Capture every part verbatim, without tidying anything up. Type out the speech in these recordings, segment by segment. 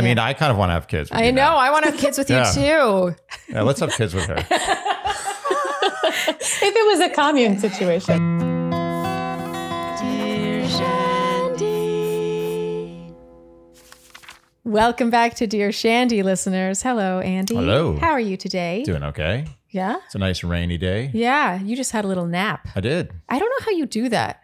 I yeah. mean, I kind of want to have kids. With I you know. Now. I want to have kids with you yeah. too. Yeah, let's have kids with her. If it was a commune situation. Dear Shandy. Welcome back to Dear Shandy, listeners. Hello, Andy. Hello. How are you today? Doing okay. Yeah? It's a nice rainy day. Yeah. You just had a little nap. I did. I don't know how you do that.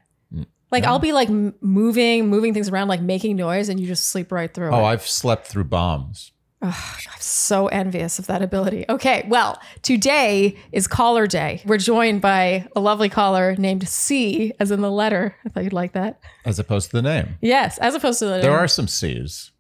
Like, yeah. I'll be like moving, moving things around, like making noise, and you just sleep right through oh, it. Oh, I've slept through bombs. Oh, I'm so envious of that ability. Okay, well, today is caller day. We're joined by a lovely caller named C, as in the letter. I thought you'd like that. As opposed to the name. Yes, as opposed to the there name. There are some C's.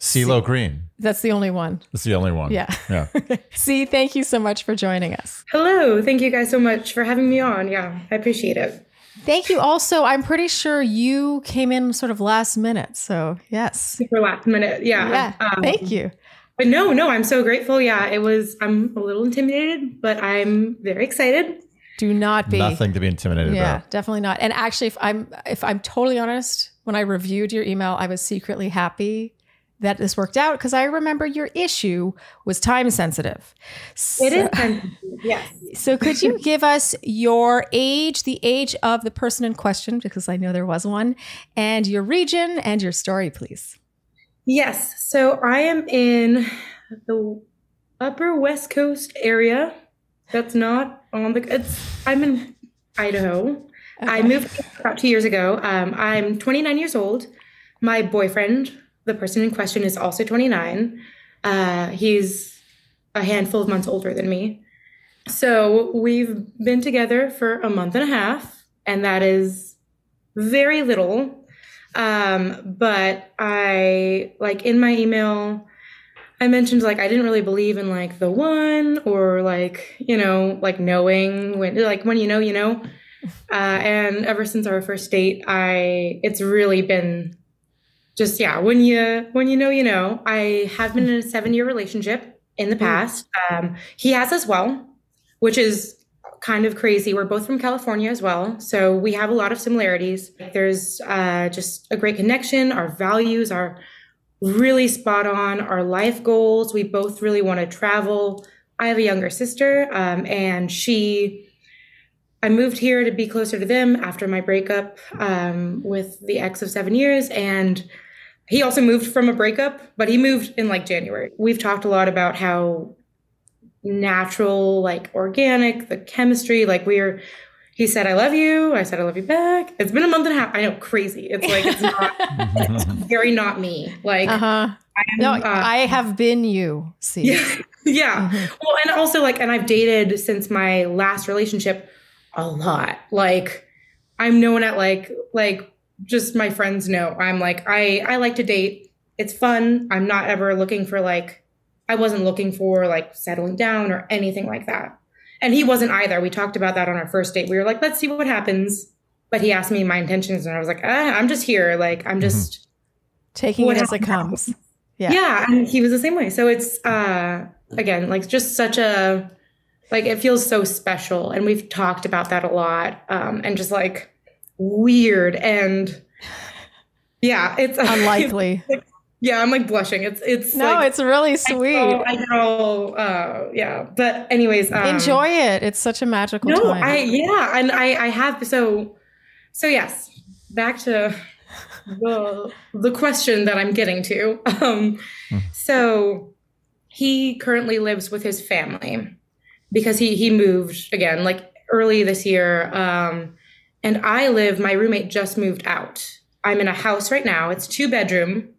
CeeLo Green. That's the only one. That's the only one. Yeah. Yeah. C, thank you so much for joining us. Hello. Thank you guys so much for having me on. Yeah, I appreciate it. Thank you. Also, I'm pretty sure you came in sort of last minute. So yes. Super last minute. Yeah. yeah. Um, Thank you. But no, no, I'm so grateful. Yeah, it was, I'm a little intimidated, but I'm very excited. Do not be. Nothing to be intimidated yeah, about. Yeah, definitely not. And actually, if I'm, if I'm totally honest, when I reviewed your email, I was secretly happy that this worked out, because I remember your issue was time sensitive. So, it is time sensitive, yes. So could you give us your age, the age of the person in question, because I know there was one, and your region and your story, please? Yes, so I am in the upper West Coast area. That's not on the, it's, I'm in Idaho. Okay. I moved about two years ago. Um, I'm twenty-nine years old. My boyfriend, the person in question, is also twenty-nine. Uh, he's a handful of months older than me. So we've been together for a month and a half, and that is very little. Um, but I, like in my email, I mentioned like I didn't really believe in like the one or like, you know, like knowing when, like when you know, you know. Uh, and ever since our first date, I it's really been... Just, yeah, when you when you know, you know. I have been in a seven-year relationship in the past. Um, he has as well, which is kind of crazy. We're both from California as well, so we have a lot of similarities. There's uh, just a great connection. Our values are really spot on. Our life goals, we both really want to travel. I have a younger sister, um, and she... I moved here to be closer to them after my breakup um, with the ex of seven years, and... He also moved from a breakup, but he moved in like January. We've talked a lot about how natural, like organic, the chemistry, like we're, he said, I love you. I said, I love you back. It's been a month and a half. I know, crazy. It's like, it's not, it's very not me. Like, uh-huh. I am, no, uh, I have been you, see. Yeah. yeah. Mm-hmm. Well, and also like, and I've dated since my last relationship a lot. Like I'm known at like, like, just my friends know I'm like, I, I like to date. It's fun. I'm not ever looking for like, I wasn't looking for like settling down or anything like that. And he wasn't either. We talked about that on our first date. We were like, let's see what happens. But he asked me my intentions and I was like, ah, I'm just here. Like, I'm just taking it as it comes. Yeah. Yeah. And he was the same way. So it's, uh, again, like just such a, like, it feels so special. And we've talked about that a lot. Um, and just like, weird and yeah, it's unlikely. It's, yeah, I'm like blushing. It's it's no, like, it's really sweet. I know, I know uh, yeah, but anyways, um, enjoy it. It's such a magical no, time. I, yeah, and I I have so so yes. Back to the the question that I'm getting to. Um, so he currently lives with his family because he he moved again like early this year. Um, And I live, my roommate just moved out. I'm in a house right now. It's two bedroom.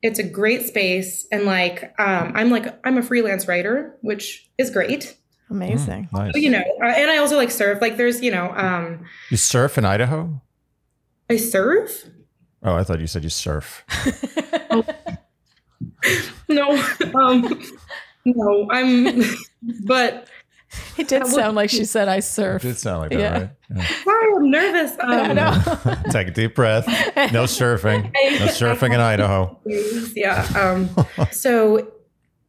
It's a great space. And like, um, I'm like, I'm a freelance writer, which is great. Amazing. Mm, nice. So, you know, uh, and I also like surf. Like there's, you know. Um, you surf in Idaho? I surf? Oh, I thought you said you surf. oh. No, um, no, I'm, but. It did sound like she said, I surf. It did sound like that, yeah. Right? Yeah. Sorry, I'm nervous. Um, no. Take a deep breath. No surfing. No surfing in Idaho. Yeah. Um, so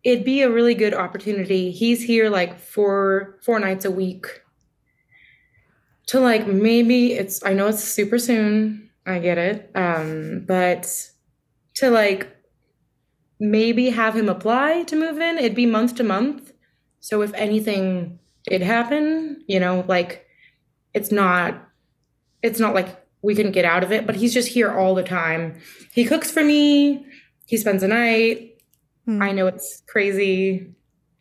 it'd be a really good opportunity. He's here like four, four nights a week to like maybe it's, I know it's super soon. I get it. Um, but to like maybe have him apply to move in. It'd be month to month. So if anything did happen, you know, like it's not, it's not like we couldn't get out of it, but he's just here all the time. He cooks for me. He spends the night. Hmm. I know it's crazy.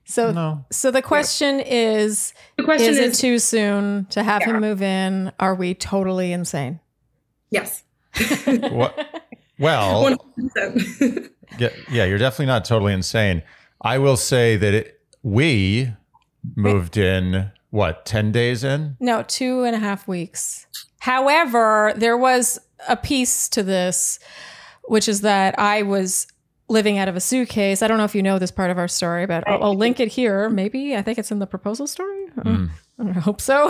So, no. so the question yeah. is, the question is, is it too soon to have yeah. him move in? Are we totally insane? Yes. What? Well, yeah, yeah, you're definitely not totally insane. I will say that it, we moved in, what, ten days in? No, two and a half weeks. However, there was a piece to this, which is that I was living out of a suitcase. I don't know if you know this part of our story, but I'll, I'll link it here. Maybe I think it's in the proposal story. Mm. I don't know, hope so.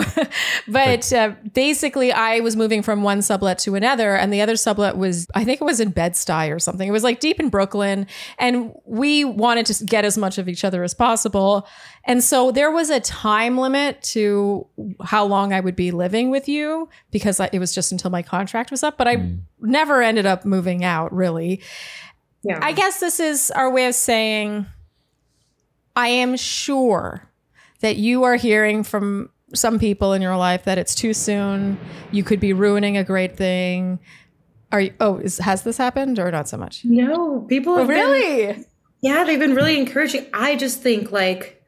But uh, basically I was moving from one sublet to another, and the other sublet was, I think it was in Bed-Stuy or something. It was like deep in Brooklyn, and we wanted to get as much of each other as possible. And so there was a time limit to how long I would be living with you, because it was just until my contract was up, but I mm. never ended up moving out really. Yeah. I guess this is our way of saying, I am sure that you are hearing from some people in your life that it's too soon. You could be ruining a great thing. Are you, oh, is, has this happened or not so much? No, people have oh, really? Been, yeah, they've been really encouraging. I just think like,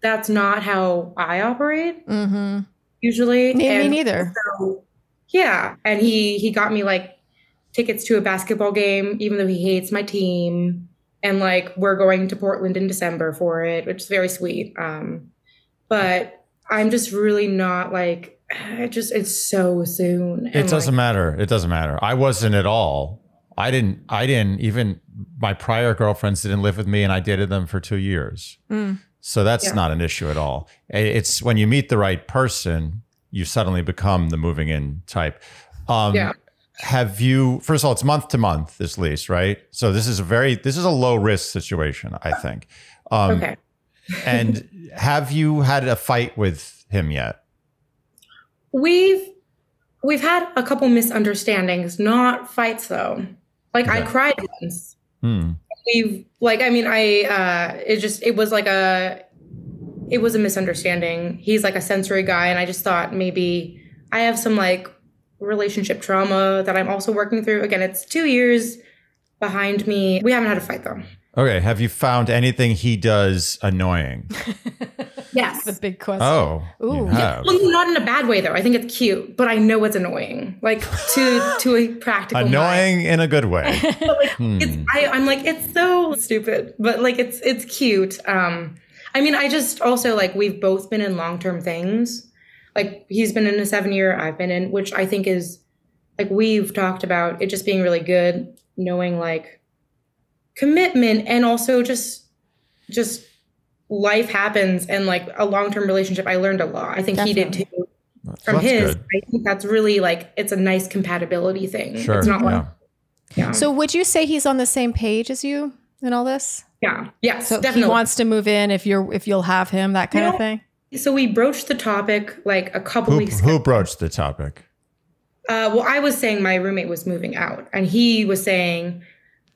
that's not how I operate mm-hmm. usually. Me, and me neither. So, yeah. And he, he got me like tickets to a basketball game, even though he hates my team. And like, we're going to Portland in December for it, which is very sweet. Um, but I'm just really not like, it just, it's so soon. And it doesn't like, matter. It doesn't matter. I wasn't at all. I didn't, I didn't even, my prior girlfriends didn't live with me, and I dated them for two years. Mm. So that's yeah. not an issue at all. It's when you meet the right person, you suddenly become the moving in type. Um, yeah. Have you, first of all, it's month to month, this lease, right? So this is a very, this is a low risk situation, I think. Um, okay. And have you had a fight with him yet? We've, we've had a couple misunderstandings, not fights though. Like okay. I cried once. Hmm. We've like, I mean, I, uh, it just, it was like a, it was a misunderstanding. He's like a sensory guy. And I just thought maybe I have some like, relationship trauma that I'm also working through. Again, it's two years behind me. We haven't had a fight though. Okay. Have you found anything he does annoying? Yes. That's the big question. Oh, Ooh. Yeah. Well, not in a bad way though. I think it's cute, but I know it's annoying. Like to to a practical annoying mind. In a good way. But like, hmm. it's, I, I'm like, it's so stupid, but like it's it's cute. Um, I mean, I just also like we've both been in long-term things. Like he's been in a seven year, I've been in, which I think is like, we've talked about it just being really good, knowing like commitment and also just, just life happens. And like a long-term relationship, I learned a lot. I think Definitely. He did too from that's his, good. I think that's really like, it's a nice compatibility thing. Sure, it's not yeah. like, yeah. So would you say he's on the same page as you in all this? Yeah. Yes. So definitely. He wants to move in if you're, if you'll have him, that kind yeah. of thing. So we broached the topic like a couple who, weeks ago. Who broached the topic? Uh, well, I was saying my roommate was moving out, and he was saying,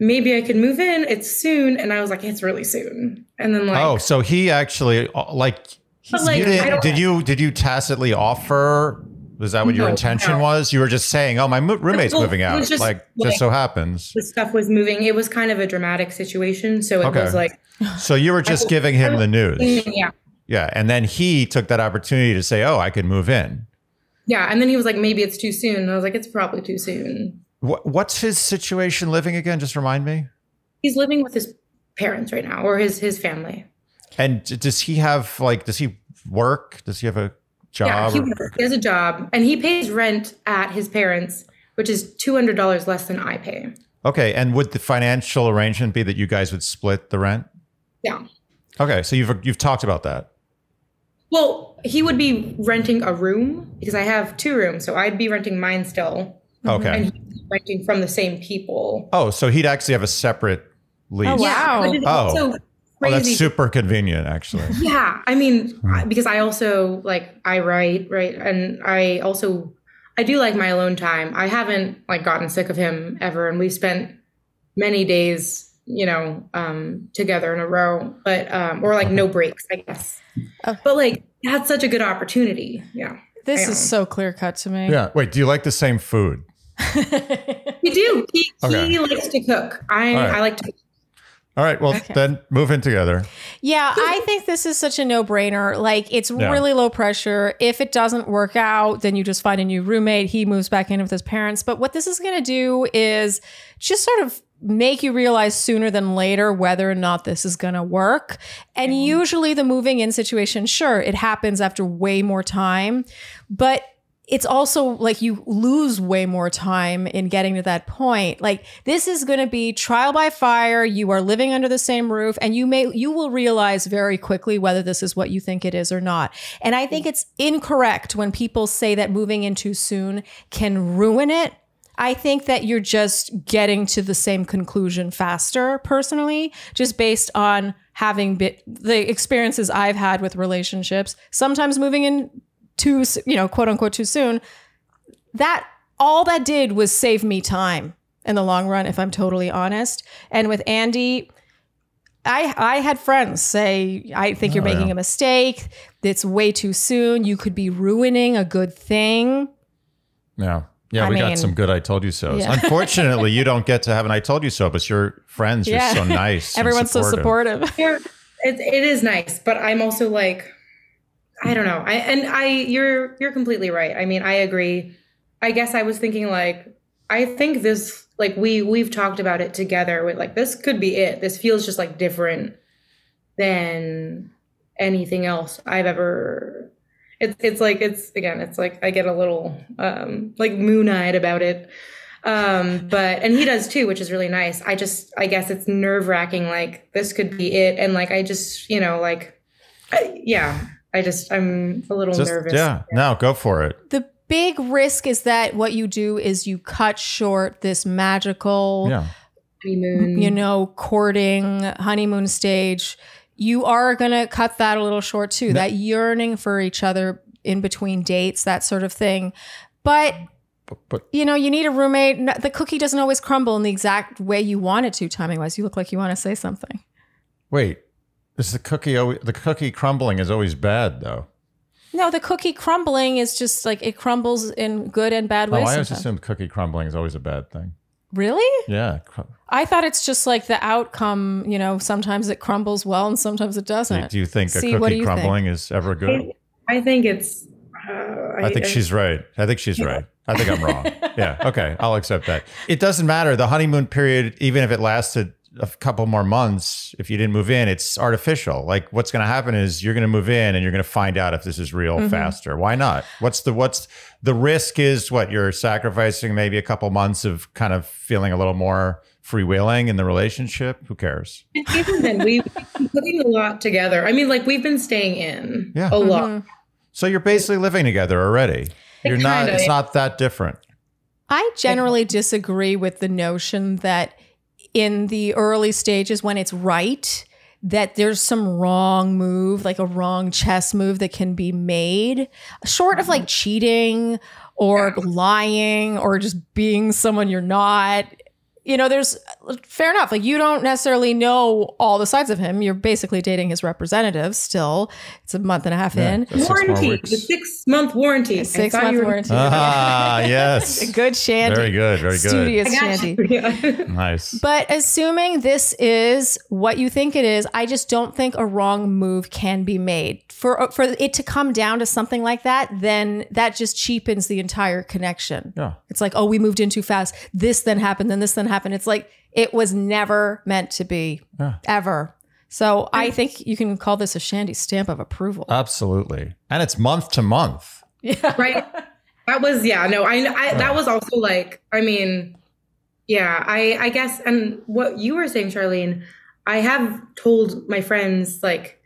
maybe I could move in. It's soon. And I was like, it's really soon. And then like... Oh, so he actually like... But, like you did did you, did you tacitly offer? Was that what no, your intention no. was? You were just saying, oh, my mo roommate's well, moving out. Just, like, like, just so happens. The stuff was moving. It was kind of a dramatic situation. So it okay. was like... So you were just was, giving him was, the news. Yeah. Yeah. And then he took that opportunity to say, oh, I could move in. Yeah. And then he was like, maybe it's too soon. And I was like, it's probably too soon. What, what's his situation living again? Just remind me. He's living with his parents right now, or his, his family. And does he have like, does he work? Does he have a job? Yeah, he, or, he has a job, and he pays rent at his parents, which is two hundred dollars less than I pay. Okay. And would the financial arrangement be that you guys would split the rent? Yeah. Okay. So you've, you've talked about that. Well, he would be renting a room because I have two rooms. So I'd be renting mine still. Okay. And he'd be renting from the same people. Oh, so he'd actually have a separate lease. Oh, wow. Yeah, oh. So crazy. Oh, that's super convenient, actually. Yeah. I mean, because I also, like, I write, right? And I also, I do like my alone time. I haven't, like, gotten sick of him ever. And we've spent many days you know, um, together in a row, but, um, or like no breaks, I guess. Uh, but like, that's such a good opportunity. Yeah. This is so clear cut to me. Yeah. Wait, do you like the same food? You do. He, okay. he likes to cook. I, right. I like to cook. All right. Well, okay. then move in together. Yeah. I think this is such a no brainer. Like it's yeah. really low pressure. If it doesn't work out, then you just find a new roommate. He moves back in with his parents. But what this is going to do is just sort of make you realize sooner than later whether or not this is going to work. And mm. usually the moving in situation, sure, it happens after way more time, but it's also like you lose way more time in getting to that point. Like this is going to be trial by fire. You are living under the same roof and you may, you will realize very quickly whether this is what you think it is or not. And I think it's incorrect when people say that moving in too soon can ruin it. I think that you're just getting to the same conclusion faster, personally, just based on having bit, the experiences I've had with relationships, sometimes moving in too, you know, quote unquote, too soon. That all that did was save me time in the long run, if I'm totally honest. And with Andy, I, I had friends say, I think oh, you're making yeah. a mistake. It's way too soon. You could be ruining a good thing. Yeah. Yeah, I we mean, got some good I told you so's. Yeah. Unfortunately, you don't get to have an I told you so, but your friends are yeah. so nice. Everyone's supportive. so supportive. It, it is nice, but I'm also like, I don't know. I and I you're you're completely right. I mean, I agree. I guess I was thinking like, I think this like we we've talked about it together with like this could be it. This feels just like different than anything else I've ever. It's it's like it's again it's like I get a little um, like moon-eyed about it, um, but and he does too, which is really nice. I just I guess it's nerve-wracking. Like this could be it, and like I just you know like I, yeah I just I'm a little just, nervous. Yeah, yeah, no, go for it. The big risk is that what you do is you cut short this magical, yeah. honeymoon, you know, courting honeymoon stage. You are going to cut that a little short too, that yearning for each other in between dates, that sort of thing. But, but, but you know, you need a roommate. The cookie doesn't always crumble in the exact way you want it to timing wise. You look like you want to say something. Wait, is the cookie, always, the cookie crumbling is always bad though. No, the cookie crumbling is just like it crumbles in good and bad ways. Oh, I always assumed cookie crumbling is always a bad thing. Really? Yeah. I thought it's just like the outcome, you know, sometimes it crumbles well and sometimes it doesn't. Do you think See, a cookie crumbling think? is ever good? I think it's... Uh, I, I think I, she's right. I think she's right. I think I'm wrong. Yeah. Okay. I'll accept that. It doesn't matter. The honeymoon period, even if it lasted a couple more months, if you didn't move in, it's artificial. Like what's going to happen is you're going to move in and you're going to find out if this is real mm-hmm. faster. Why not? What's the, what's the risk is what you're sacrificing maybe a couple months of kind of feeling a little more freewheeling in the relationship. Who cares? And even then we've been putting a lot together. I mean, like we've been staying in yeah. a mm-hmm. lot. So you're basically living together already. You're it not, kinda, it's not that different. I generally disagree with the notion that in the early stages when it's right, that there's some wrong move, like a wrong chess move that can be made short of like cheating or yeah. lying or just being someone you're not, you know, there's fair enough. Like you don't necessarily know all the sides of him. You're basically dating his representative still. It's a month and a half yeah, in. Warranty, the six month warranty. Six month warranty. Ah, yes. Good Shandy. Very good. Very good. Studious Shandy. Yeah. Nice. But assuming this is what you think it is, I just don't think a wrong move can be made. For, for it to come down to something like that, then that just cheapens the entire connection. Yeah. It's like, oh, we moved in too fast. This then happened, then this then happened. It's like, it was never meant to be, yeah. ever. So I think you can call this a Shandy stamp of approval. Absolutely. And it's month to month. Yeah. Right. That was, yeah, no, I, I that was also like, I mean, yeah, I, I guess. And what you were saying, Charlene, I have told my friends, like,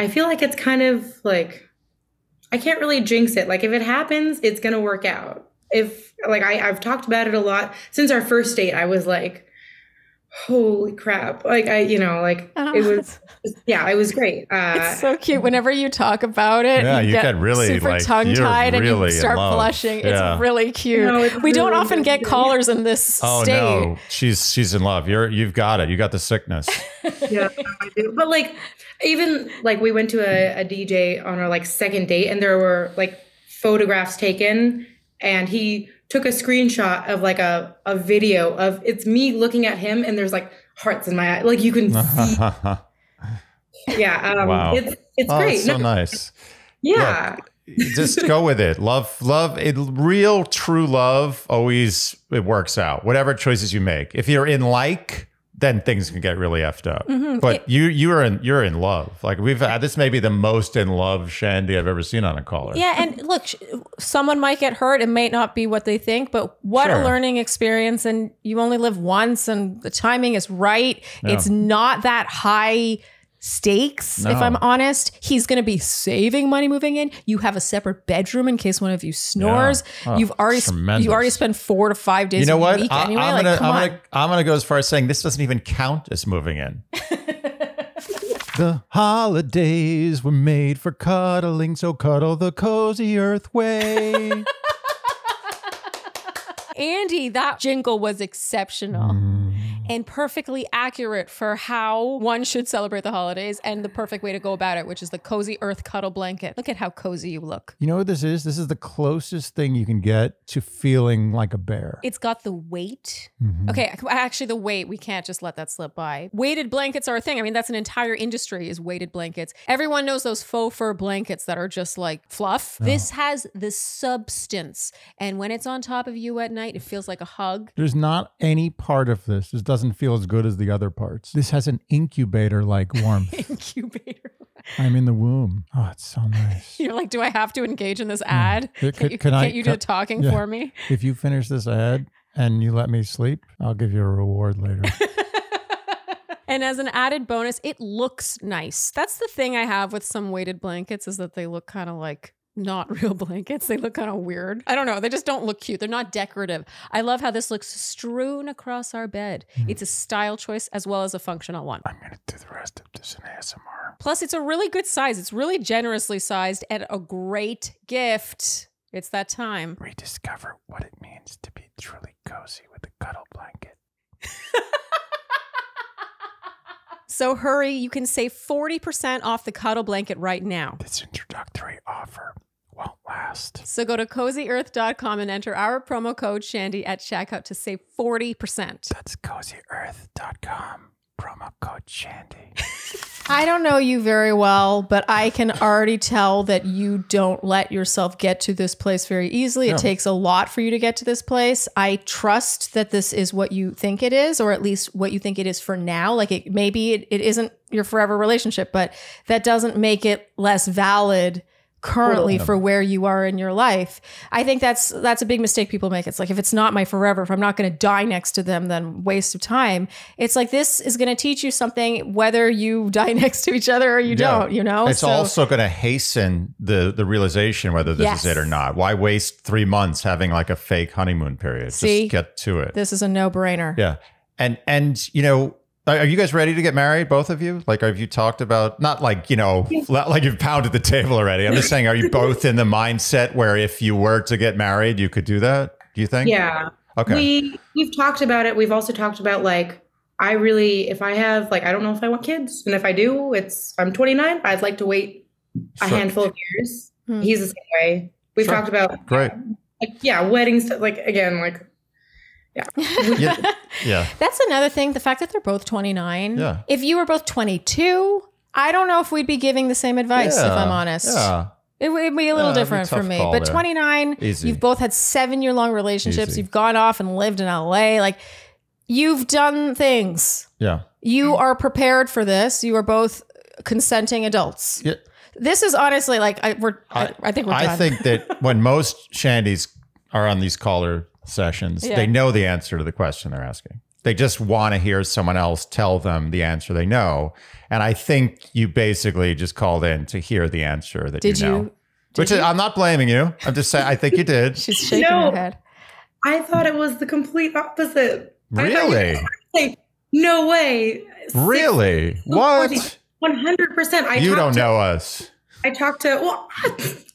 I feel like it's kind of like, I can't really jinx it. Like if it happens, it's going to work out. If like, I, I've talked about it a lot since our first date, I was like, holy crap. Like I, you know, like oh. it was, yeah, it was great. Uh, it's so cute. Whenever you talk about it, yeah, you, you get really super like, tongue tied really and you start blushing. Yeah. It's really cute. No, it's we really don't often get callers in this oh, state. Oh no, she's, she's in love. You're, you've got it. You got the sickness. Yeah, I do. But like, even like we went to a, a D J on our like second date and there were like photographs taken and he took a screenshot of like a, a video of it's me looking at him and there's like hearts in my eye. Like you can see. Yeah. Um, wow. It's, it's oh, great. It's so no, nice. Yeah. Look, just go with it. Love, love it. Real true love always, it works out. Whatever choices you make. If you're in like, then things can get really effed up. Mm-hmm. But it, you, you are in, you're in love. Like we've had, this may be the most in love Shandy I've ever seen on a caller. Yeah. And look, someone might get hurt. It may not be what they think, but what sure. a learning experience. And you only live once and the timing is right. Yeah. It's not that high stakes. No. If I'm honest, he's going to be saving money moving in. You have a separate bedroom in case one of you snores. Yeah. Oh, you've already tremendous. you already spend four to five days. You know a what? Week I, anyway. I'm like, gonna, I'm, gonna, I'm gonna go as far as saying this doesn't even count as moving in. The holidays were made for cuddling, so cuddle the cozy earth way. Andy, that jingle was exceptional. Mm. And perfectly accurate for how one should celebrate the holidays and the perfect way to go about it, which is the Cozy Earth cuddle blanket. Look at how cozy you look. You know what this is? This is the closest thing you can get to feeling like a bear. It's got the weight. Mm-hmm. Okay, actually the weight, we can't just let that slip by. Weighted blankets are a thing. I mean, that's an entire industry is weighted blankets. Everyone knows those faux fur blankets that are just like fluff. Oh. This has the substance. And when it's on top of you at night, it feels like a hug. There's not any part of this. There's doesn't feel as good as the other parts. This has an incubator-like warmth. Incubator. I'm in the womb. Oh, it's so nice. You're like, do I have to engage in this ad? Mm. Could, can you, can I, you do can, talking yeah. for me? If you finish this ad and you let me sleep, I'll give you a reward later. And as an added bonus, it looks nice. That's the thing I have with some weighted blankets is that they look kind of like not real blankets. They look kind of weird. I don't know. They just don't look cute. They're not decorative. I love how this looks strewn across our bed. Mm. It's a style choice as well as a functional one. I'm going to do the rest of this in A S M R. Plus, it's a really good size. It's really generously sized and a great gift. It's that time. Rediscover what it means to be truly cozy with a cuddle blanket. So hurry. You can save forty percent off the cuddle blanket right now. This introductory offer won't last. So go to cozy earth dot com and enter our promo code Shandy at checkout to save forty percent. That's cozy earth dot com. Promo code Shandy. I don't know you very well, but I can already tell that you don't let yourself get to this place very easily. No. It takes a lot for you to get to this place. I trust that this is what you think it is, or at least what you think it is for now. Like it, maybe it, it isn't your forever relationship, but that doesn't make it less valid currently for where you are in your life. I think that's that's a big mistake people make. It's like, if it's not my forever, if I'm not going to die next to them, then waste of time. It's like, this is going to teach you something whether you die next to each other or you yeah. don't, you know? It's so, also going to hasten the the realization whether this yes. is it or not. Why waste three months having like a fake honeymoon period? See? Just get to it. This is a no-brainer. Yeah. And and you know, are you guys ready to get married, both of you? Like, have you talked about, not like, you know, like you've pounded the table already. I'm just saying, are you both in the mindset where if you were to get married, you could do that? Do you think? Yeah. Okay. We, we've talked about it. We've also talked about like, I really, if I have, like, I don't know if I want kids. And if I do, it's, I'm twenty-nine. I'd like to wait a sure. handful of years. Hmm. He's the same way. We've sure. talked about. Great. Like, yeah. Weddings. Like, again, like. Yeah. yeah. yeah. That's another thing. The fact that they're both twenty-nine. Yeah. If you were both twenty-two, I don't know if we'd be giving the same advice, yeah. if I'm honest. Yeah. It would be a little yeah, different for me. But there. twenty-nine, Easy. You've both had seven year long relationships. Easy. You've gone off and lived in L A. Like, you've done things. Yeah. You are prepared for this. You are both consenting adults. Yeah. This is honestly like, I, we're, I, I think we're done. I think that when most Shandys are on these caller sessions, yeah. they know the answer to the question they're asking. They just want to hear someone else tell them the answer they know. And I think you basically just called in to hear the answer that did you know. You, did Which you? Is, I'm not blaming you. I'm just saying, I think you did. She's shaking no, her head. I thought it was the complete opposite. Really? I, like, No way. Really? Six, what? one hundred percent. I you don't to, know us. I talked to, well,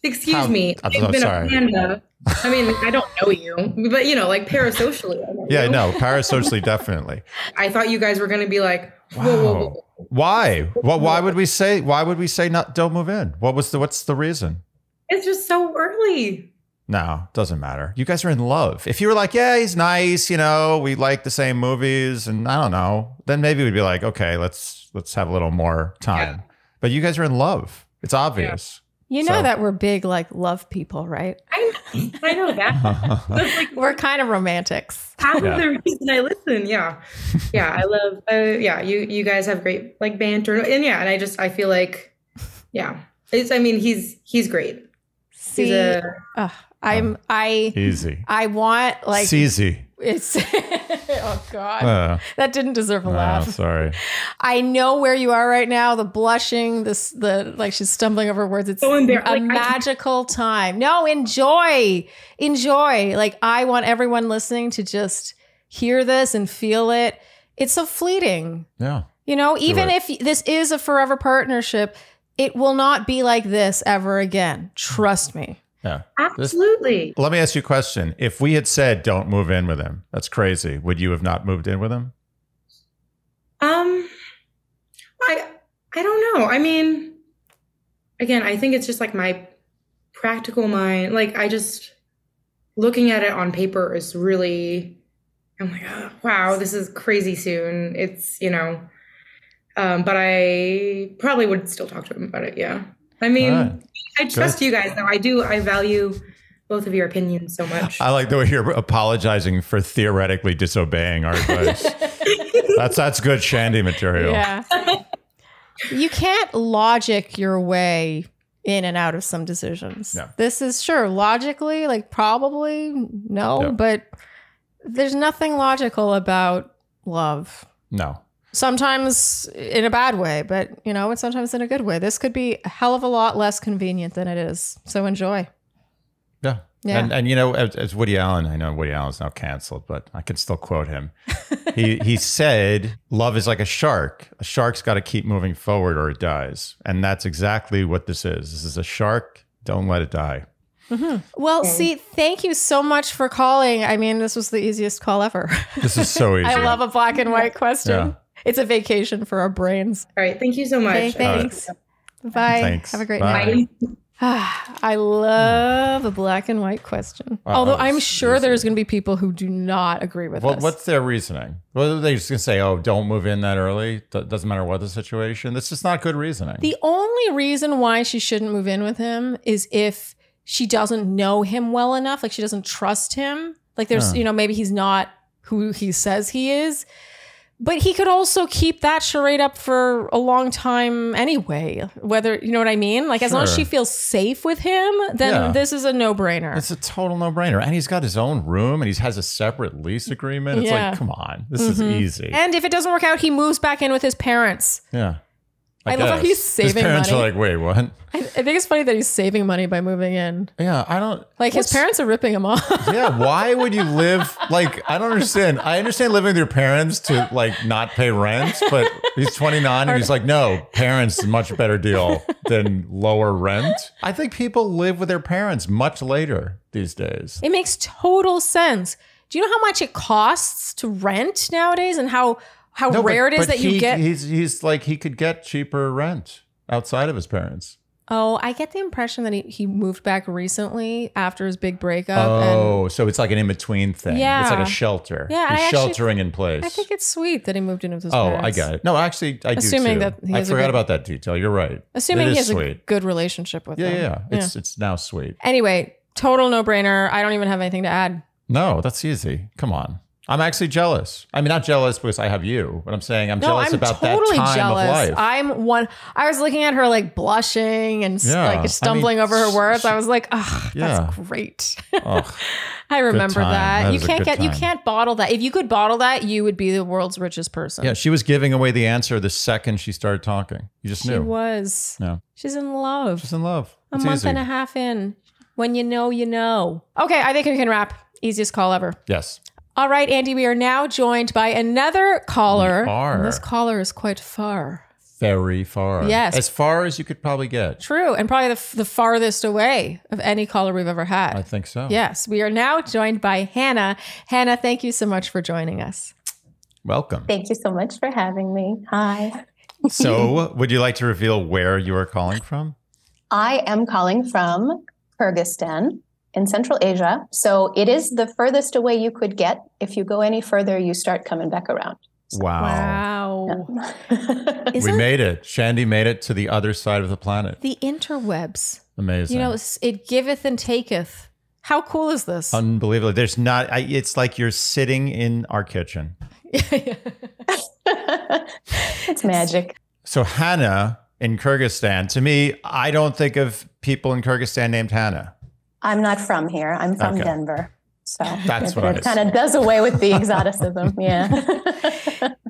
excuse How, me. I'm so been sorry. A panda. I mean, I don't know you, but you know, like parasocially. I know yeah, you. no, parasocially, definitely. I thought you guys were going to be like, whoa, wow. whoa, whoa, whoa. Why? Well, why would we say, why would we say not, don't move in? What was the, what's the reason? It's just so early. No, doesn't matter. You guys are in love. If you were like, yeah, he's nice, you know, we like the same movies and I don't know, then maybe we'd be like, okay, let's let's have a little more time. Yeah. But you guys are in love. It's obvious. Yeah. You know so. that we're big like love people, right? I, I know that. Like, we're kind of romantics. Half yeah. of the reason I listen. Yeah. Yeah, I love uh, yeah, you you guys have great like banter and yeah, and I just I feel like yeah. It's I mean, he's he's great. See, he's a, uh, I'm I easy. I want like it's easy. It's oh god, uh, that didn't deserve a no, laugh. Sorry. I know where you are right now. The blushing, this the like she's stumbling over words. It's so a like, magical time. No, enjoy, enjoy. Like I want everyone listening to just hear this and feel it. It's so fleeting. Yeah. You know, even if this is a forever partnership, it will not be like this ever again. Trust me. Yeah. Absolutely. This, let me ask you a question. If we had said don't move in with him, that's crazy. Would you have not moved in with him? Um I I don't know. I mean, again, I think it's just like my practical mind. Like I just looking at it on paper is really I'm like, oh, wow, this is crazy soon. It's, you know, Um, but I probably would still talk to him about it. Yeah. I mean, right. I trust Good. you guys though. I do. I value both of your opinions so much. I like the way you're apologizing for theoretically disobeying our advice. That's, that's good Shandy material. Yeah. You can't logic your way in and out of some decisions. No. This is sure. Logically, like probably no, no, but there's nothing logical about love. No. Sometimes in a bad way, but, you know, and sometimes in a good way. This could be a hell of a lot less convenient than it is. So enjoy. Yeah. Yeah. And, and you know, as, as Woody Allen, I know Woody Allen's now canceled, but I can still quote him. he, he said, love is like a shark. A shark's got to keep moving forward or it dies. And that's exactly what this is. This is a shark. Don't let it die. Mm-hmm. Well, see, thank you so much for calling. I mean, this was the easiest call ever. This is so easy. I love a black and white question. Yeah. It's a vacation for our brains. All right. Thank you so much. Okay, thanks. Right. Bye. Thanks. Have a great Bye. night. I love a black and white question. Wow, although I'm sure easy. there's going to be people who do not agree with well, us. What's their reasoning? Well, they're just going to say, oh, don't move in that early. It doesn't matter what the situation. That's just not good reasoning. The only reason why she shouldn't move in with him is if she doesn't know him well enough. Like she doesn't trust him. Like there's, huh. you know, maybe he's not who he says he is. But he could also keep that charade up for a long time anyway, whether, you know what I mean? Like, sure. as long as she feels safe with him, then yeah. this is a no-brainer. It's a total no-brainer. And he's got his own room, and he has a separate lease agreement. It's yeah. like, come on. This mm-hmm. is easy. And if it doesn't work out, he moves back in with his parents. Yeah. I, I love how he's saving money. His parents money. are like, wait, what? I, I think it's funny that he's saving money by moving in. Yeah, I don't... Like, his parents are ripping him off. Yeah, why would you live... Like, I don't understand. I understand living with your parents to, like, not pay rent, but he's twenty-nine and he's like, no, parents is a much better deal than lower rent. I think people live with their parents much later these days. It makes total sense. Do you know how much it costs to rent nowadays and how... How no, rare but, it is that he, you get. He's, he's like, he could get cheaper rent outside of his parents. Oh, I get the impression that he, he moved back recently after his big breakup. Oh, and, so it's like an in-between thing. Yeah. It's like a shelter. Yeah, he's sheltering actually, in place. I think it's sweet that he moved in with his oh, parents. Oh, I got it. No, actually, I Assuming do too. That I forgot good, about that detail. You're right. Assuming he has sweet. a good relationship with yeah, them. Yeah, yeah. It's, it's now sweet. Anyway, total no-brainer. I don't even have anything to add. No, that's easy. Come on. I'm actually jealous. I mean, not jealous because I have you, but I'm saying I'm no, jealous I'm about totally that time jealous. of life. I'm one. I was looking at her like blushing and yeah. like stumbling I mean, over her words. She, I was like, oh, yeah. that's great. Oh, I remember that. that. You can't get, time. you can't bottle that. If you could bottle that, you would be the world's richest person. Yeah. She was giving away the answer the second she started talking. You just she knew. She was. Yeah. She's in love. She's in love. A it's month easy. and a half in. When you know, you know. Okay. I think we can wrap. Easiest call ever. Yes. All right, Andy, we are now joined by another caller. We are. And this caller is quite far. Very far. Yes. As far as you could probably get. True. And probably the, the farthest away of any caller we've ever had. I think so. Yes. We are now joined by Hannah. Hannah, thank you so much for joining us. Welcome. Thank you so much for having me. Hi. So would you like to reveal where you are calling from? I am calling from Kyrgyzstan in Central Asia. So it is the furthest away you could get. If you go any further, you start coming back around. Wow. Wow. Yeah. We made it. Shandy made it to the other side of the planet. The interwebs. Amazing. You know, it giveth and taketh. How cool is this? Unbelievable. There's not, I, it's like you're sitting in our kitchen. It's magic. So Hannah in Kyrgyzstan, to me, I don't think of people in Kyrgyzstan named Hannah. I'm not from here. I'm from okay. Denver. So that's it, it kind of does away with the exoticism. Yeah.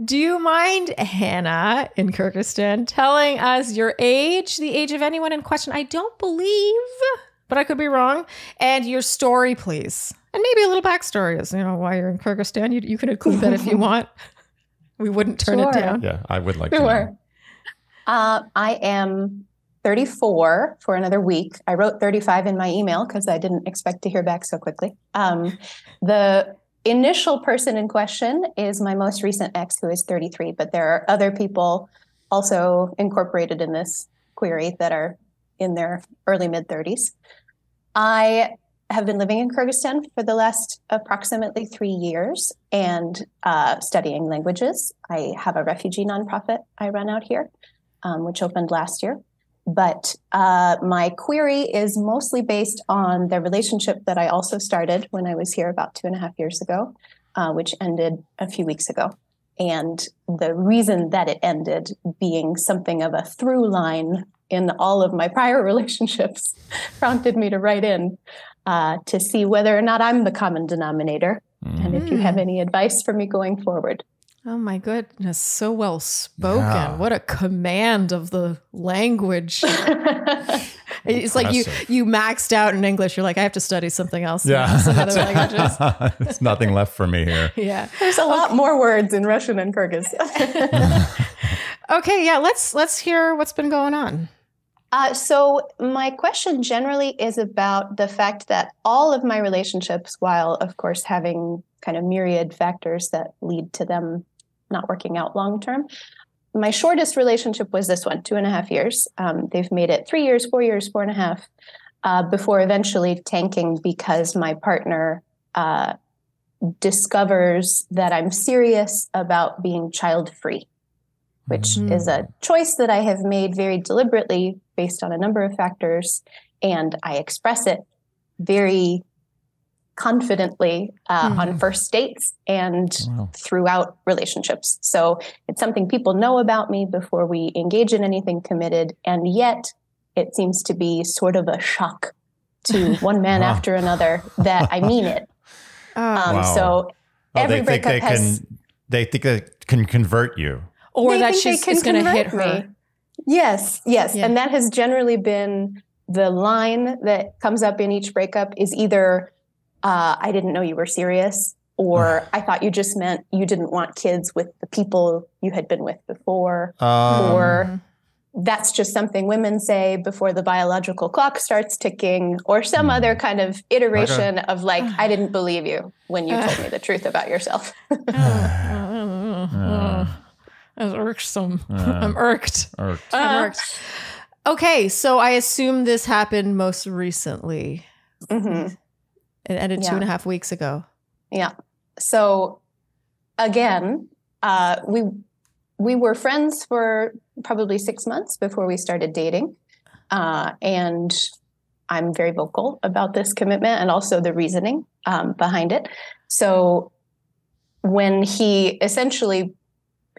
Do you mind, Hannah in Kyrgyzstan, telling us your age, the age of anyone in question? I don't believe, but I could be wrong. And your story, please. And maybe a little backstory is, you know, why you're in Kyrgyzstan. You, you can include that if you want. We wouldn't turn sure. it down. Yeah, I would like sure. to know. Uh, I am thirty-four for another week. I wrote thirty-five in my email because I didn't expect to hear back so quickly. Um, the initial person in question is my most recent ex, who is thirty-three, but there are other people also incorporated in this query that are in their early mid-thirties. I have been living in Kyrgyzstan for the last approximately three years and uh, studying languages. I have a refugee nonprofit I run out here, um, which opened last year. But uh, my query is mostly based on the relationship that I also started when I was here about two and a half years ago, uh, which ended a few weeks ago. And the reason that it ended being something of a through line in all of my prior relationships prompted me to write in uh, to see whether or not I'm the common denominator. Mm. And if you have any advice for me going forward. Oh my goodness, so well spoken. Yeah. What a command of the language. It's impressive. Like you you maxed out in English. You're like, I have to study something else. Yeah. Some other languages. There's nothing left for me here. Yeah. There's a okay. lot more words in Russian and Kyrgyz. Okay, yeah, let's let's hear what's been going on. Uh, so my question generally is about the fact that all of my relationships, while of course having kind of myriad factors that lead to them not working out long term. My shortest relationship was this one, two and a half years. Um, they've made it three years, four years, four and a half, uh, before eventually tanking because my partner uh, discovers that I'm serious about being child-free, which mm-hmm. is a choice that I have made very deliberately based on a number of factors. And I express it very confidently uh, mm. on first dates and wow. throughout relationships. So it's something people know about me before we engage in anything committed. And yet it seems to be sort of a shock to one man wow. after another that I mean it. Oh. Um, wow. So oh, every they breakup think they has, can, they think they can convert you. Or that she's going to hit her. Me. Yes, yes. Yeah. And that has generally been the line that comes up in each breakup is either Uh, I didn't know you were serious, or I thought you just meant you didn't want kids with the people you had been with before, um, or that's just something women say before the biological clock starts ticking, or some mm, other kind of iteration okay. of like, I didn't believe you when you uh, told me the truth about yourself. uh, uh, that's irksome. Uh, I'm irked. irked. Uh, I'm irked. Okay, so I assume this happened most recently. Mm-hmm. It ended yeah. two and a half weeks ago. Yeah. So again, uh, we we were friends for probably six months before we started dating. Uh, and I'm very vocal about this commitment and also the reasoning um, behind it. So when he essentially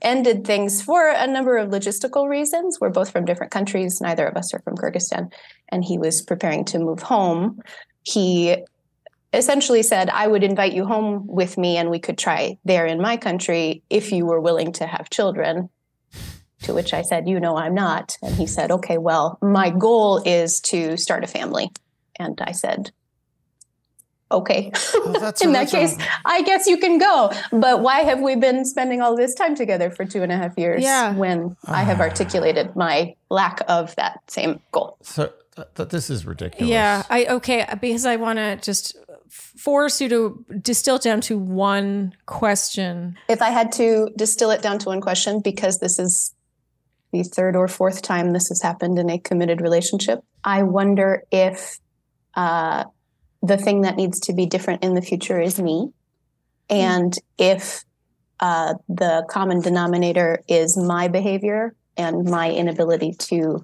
ended things for a number of logistical reasons, we're both from different countries, neither of us are from Kyrgyzstan, and he was preparing to move home, he essentially said, I would invite you home with me and we could try there in my country if you were willing to have children, to which I said, you know, I'm not. And he said, okay, well, my goal is to start a family. And I said, okay. Oh, that's in that case, I guess you can go. But why have we been spending all this time together for two and a half years yeah. when uh, I have articulated my lack of that same goal? So th- th- this is ridiculous. Yeah. I okay. Because I want to just force you to distill down to one question. If I had to distill it down to one question, because this is the third or fourth time this has happened in a committed relationship, I wonder if uh, the thing that needs to be different in the future is me. And mm. if uh, the common denominator is my behavior and my inability to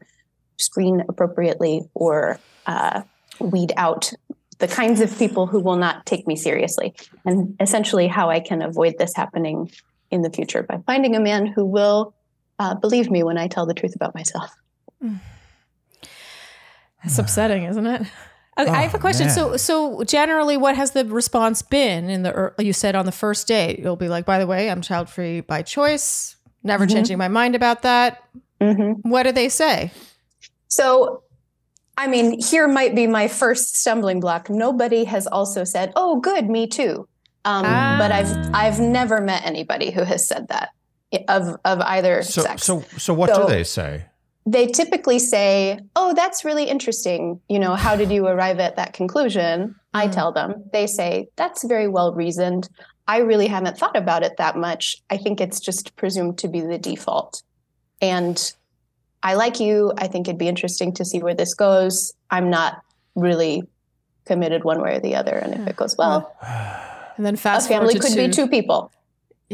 screen appropriately or uh, weed out the kinds of people who will not take me seriously, and essentially how I can avoid this happening in the future by finding a man who will uh, believe me when I tell the truth about myself. Mm. That's upsetting, isn't it? Okay, oh, I have a question. Man. So, so generally, what has the response been in the? You said on the first date, you'll be like, "By the way, I'm child free by choice. Never mm-hmm. changing my mind about that." Mm-hmm. What do they say? So, I mean, here might be my first stumbling block. Nobody has also said, "Oh, good, me too." Um, ah. But I've I've never met anybody who has said that of of either so, sex. So, so what so, do they say? They typically say, "Oh, that's really interesting. You know, how did you arrive at that conclusion?" I tell them. They say, "That's very well reasoned. I really haven't thought about it that much. I think it's just presumed to be the default. And I like you. I think it'd be interesting to see where this goes. I'm not really committed one way or the other. And if it goes well," and then fast forward, a family could be two people.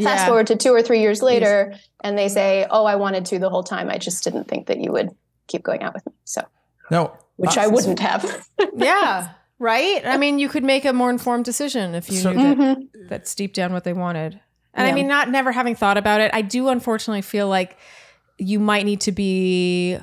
Fast yeah. forward to two or three years later, and they say, "Oh, I wanted to the whole time. I just didn't think that you would keep going out with me." So, no, which I wouldn't have. yeah, right. I mean, you could make a more informed decision if you so, knew that, mm-hmm. that's deep down what they wanted. And yeah. I mean, not never having thought about it, I do unfortunately feel like you might need to be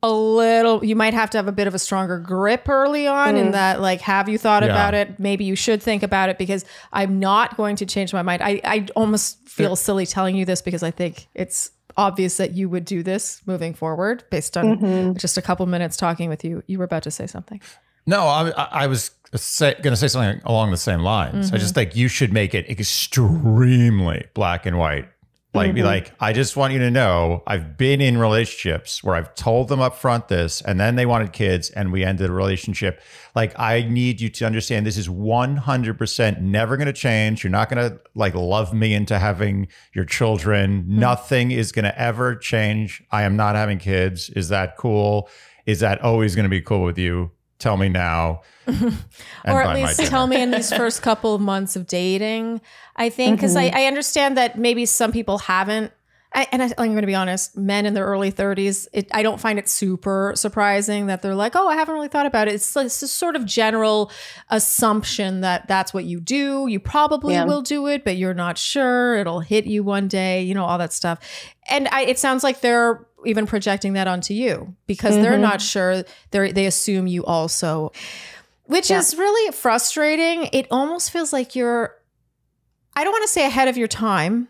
a little. You might have to have a bit of a stronger grip early on mm. in that, like, have you thought yeah. about it? Maybe you should think about it, because I'm not going to change my mind. I, I almost feel yeah. silly telling you this, because I think it's obvious that you would do this moving forward based on mm-hmm. just a couple minutes talking with you. You were about to say something. No, I, I was say, going to say something along the same lines. Mm-hmm. I just think you should make it extremely black and white. Like, mm-hmm. be like, "I just want you to know, I've been in relationships where I've told them up front this, and then they wanted kids and we ended the relationship. Like, I need you to understand this is one hundred percent never going to change. You're not going to, like, love me into having your children. Mm-hmm. Nothing is going to ever change. I am not having kids. Is that cool? Is that always going to be cool with you? Tell me now." Or at least tell me in these first couple of months of dating, I think, because mm-hmm. I, I understand that maybe some people haven't. I, and I, I'm going to be honest, men in their early thirties, it, I don't find it super surprising that they're like, "Oh, I haven't really thought about it." It's, it's a sort of general assumption that that's what you do. You probably yeah. will do it, but you're not sure. It'll hit you one day, you know, all that stuff. And I, it sounds like they're even projecting that onto you, because mm-hmm. they're not sure. They they assume you also, which yeah. is really frustrating. It almost feels like you're, I don't want to say ahead of your time,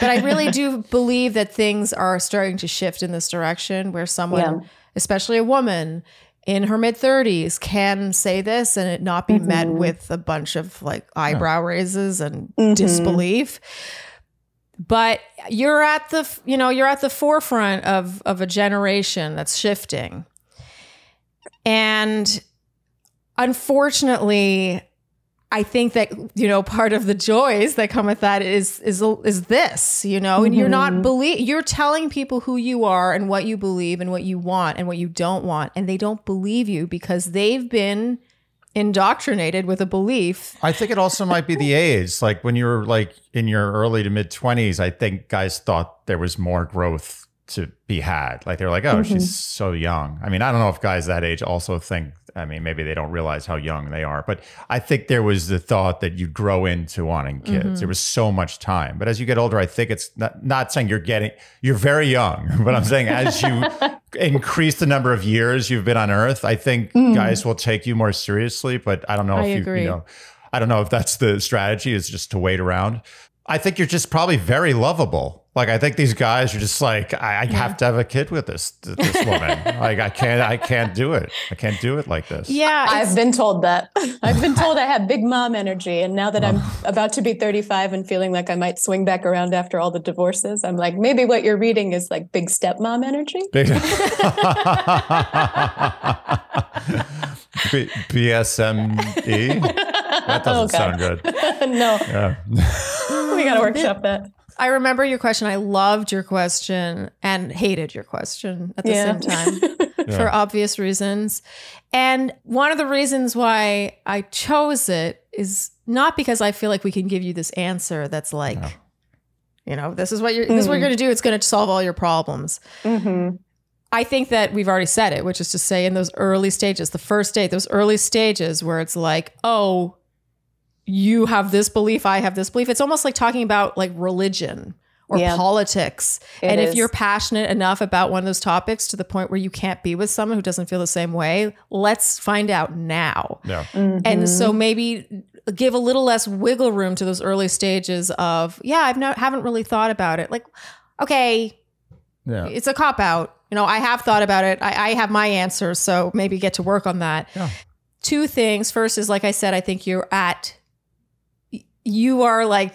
but I really do believe that things are starting to shift in this direction where someone, yeah. especially a woman in her mid thirties, can say this and it not be mm-hmm. met with a bunch of, like, eyebrow yeah. raises and mm-hmm. disbelief. But you're at the, you know, you're at the forefront of, of a generation that's shifting. And unfortunately, I think that, you know, part of the joys that come with that is, is, is this, you know, mm-hmm. and you're not believe you're telling people who you are and what you believe and what you want and what you don't want. And they don't believe you because they've been indoctrinated with a belief. I think it also might be the age. Like, when you were, like, in your early to mid twenties, I think guys thought there was more growth to be had. Like, they were like, "Oh, mm-hmm. she's so young." I mean, I don't know if guys that age also think, I mean, maybe they don't realize how young they are, but I think there was the thought that you'd grow into wanting kids. Mm-hmm. There was so much time. But as you get older, I think it's not, not saying you're getting, you're very young, but I'm saying as you increase the number of years you've been on earth, I think mm. guys will take you more seriously. But I don't know I if you, you know, I don't know if that's the strategy, is just to wait around. I think you're just probably very lovable. Like, I think these guys are just like, I, I yeah. have to have a kid with this this woman. Like, I can't, I can't do it. I can't do it like this. Yeah, I've been told that. I've been told I have big mom energy. And now that I'm about to be thirty-five and feeling like I might swing back around after all the divorces, I'm like, maybe what you're reading is like big stepmom energy. Big B- B S M E? That doesn't oh, sound good. No. Yeah. We got to workshop that. I remember your question. I loved your question and hated your question at the yeah. same time yeah. for obvious reasons. And one of the reasons why I chose it is not because I feel like we can give you this answer that's like, no. you know, this is what you're, mm-hmm. this is what you're going to do. It's going to solve all your problems. Mm-hmm. I think that we've already said it, which is to say in those early stages, the first date, those early stages where it's like, oh, you have this belief, I have this belief. It's almost like talking about like religion or yeah. politics. It and is. If you're passionate enough about one of those topics to the point where you can't be with someone who doesn't feel the same way, let's find out now. Yeah. Mm-hmm. And so maybe give a little less wiggle room to those early stages of, yeah, I've not, haven't really thought about it. Like, okay, yeah. it's a cop out. You know, I have thought about it. I, I have my answers. So maybe get to work on that. Yeah. Two things. First is, like I said, I think you're at you are like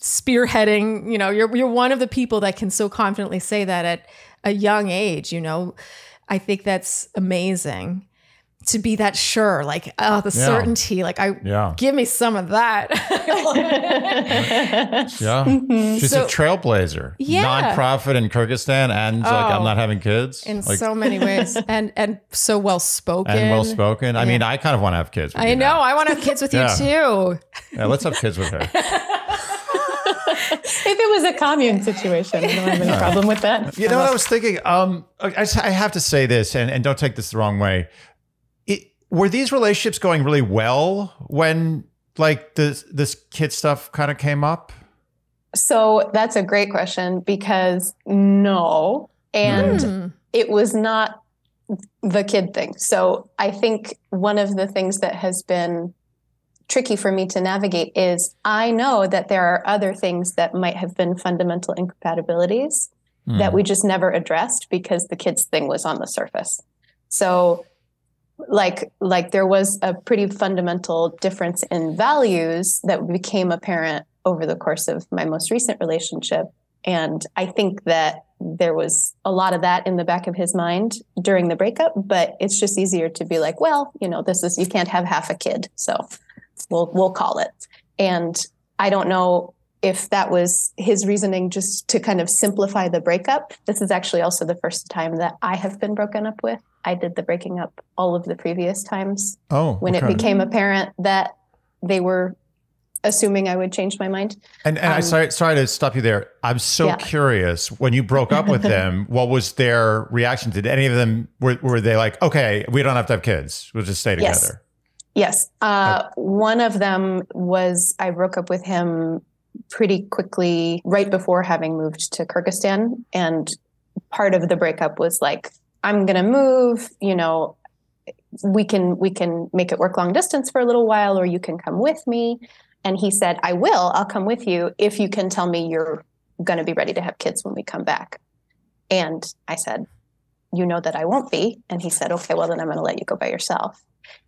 spearheading, you know, you're, you're one of the people that can so confidently say that at a young age, you know, I think that's amazing to be that sure, like, oh, the yeah. certainty, like I yeah. give me some of that. yeah. Mm-hmm. She's so, a trailblazer, yeah. nonprofit in Kyrgyzstan. And oh, like, I'm not having kids in like, so many ways. and, and so well-spoken and well-spoken. Yeah. I mean, I kind of want to have kids. With I you know. Now. I want to have kids with yeah. you too. Yeah. Let's have kids with her. If it was a commune situation, I don't have any problem with that. You know what I was thinking? Um, I, just, I have to say this and, and don't take this the wrong way. Were these relationships going really well when like this, this kid stuff kind of came up? So that's a great question because no, and mm. it was not the kid thing. So I think one of the things that has been tricky for me to navigate is I know that there are other things that might have been fundamental incompatibilities mm. that we just never addressed because the kids thing was on the surface. So Like, like there was a pretty fundamental difference in values that became apparent over the course of my most recent relationship. And I think that there was a lot of that in the back of his mind during the breakup, but it's just easier to be like, well, you know, this is, you can't have half a kid. So we'll, we'll call it. And I don't know if that was his reasoning just to kind of simplify the breakup. This is actually also the first time that I have been broken up with. I did the breaking up all of the previous times oh, when okay. it became apparent that they were assuming I would change my mind. And, and um, I sorry, sorry to stop you there. I'm so yeah. curious, when you broke up with them, what was their reaction? Did any of them, were, were they like, okay, we don't have to have kids. We'll just stay together. Yes. yes. Uh, okay. One of them was, I broke up with him pretty quickly right before having moved to Kyrgyzstan. And part of the breakup was like, I'm going to move, you know, we can, we can make it work long distance for a little while, or you can come with me. And he said, I will, I'll come with you if you can tell me you're going to be ready to have kids when we come back. And I said, you know that I won't be. And he said, okay, well then I'm going to let you go by yourself.